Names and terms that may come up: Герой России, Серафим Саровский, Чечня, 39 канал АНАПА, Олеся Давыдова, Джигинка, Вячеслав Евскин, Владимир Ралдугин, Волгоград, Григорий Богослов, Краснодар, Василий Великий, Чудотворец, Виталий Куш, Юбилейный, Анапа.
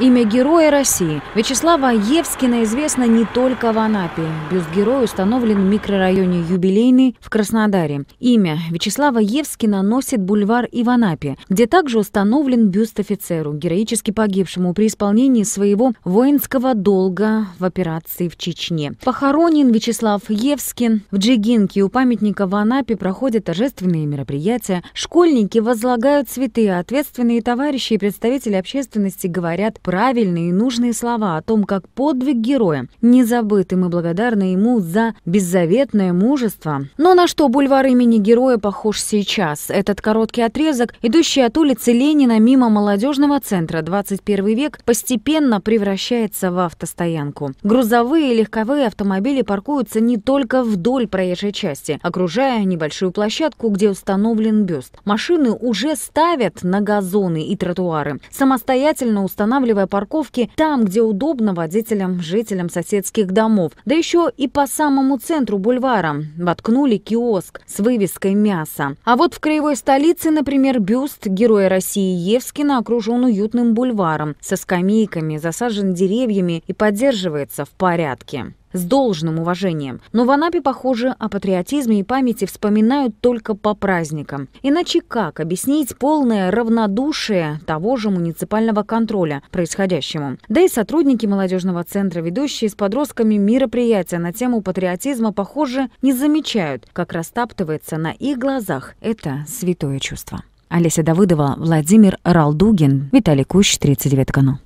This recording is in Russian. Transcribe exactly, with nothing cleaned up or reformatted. Имя Героя России Вячеслава Евскина известно не только в Анапе. Бюст героя установлен в микрорайоне Юбилейный в Краснодаре. Имя Вячеслава Евскина носит бульвар и в Анапе, где также установлен бюст офицеру, героически погибшему при исполнении своего воинского долга в операции в Чечне. Похоронен Вячеслав Евскин в Джигинке. У памятника в Анапе проходят торжественные мероприятия. Школьники возлагают цветы, а ответственные товарищи и представители общественности говорят правильные и нужные слова о том, как подвиг героя не забыт, и мы благодарны ему за беззаветное мужество. Но на что бульвар имени Героя похож сейчас? Этот короткий отрезок, идущий от улицы Ленина мимо молодежного центра, двадцать первый век, постепенно превращается в автостоянку. Грузовые и легковые автомобили паркуются не только вдоль проезжей части, окружая небольшую площадку, где установлен бюст. Машины уже ставят на газоны и тротуары, самостоятельно устанавливая парковки там, где удобно водителям, жителям соседских домов. Да еще и по самому центру бульвара воткнули киоск с вывеской «Мясо». А вот в краевой столице, например, бюст Героя России Евскина окружен уютным бульваром со скамейками, засажен деревьями и поддерживается в порядке, с должным уважением. Но в Анапе, похоже, о патриотизме и памяти вспоминают только по праздникам. Иначе как объяснить полное равнодушие того же муниципального контроля происходящему? Да и сотрудники молодежного центра, ведущие с подростками мероприятия на тему патриотизма, похоже, не замечают, как растаптывается на их глазах это святое чувство. Олеся Давыдова, Владимир Ралдугин, Виталий Куш, тридцать девятый канал.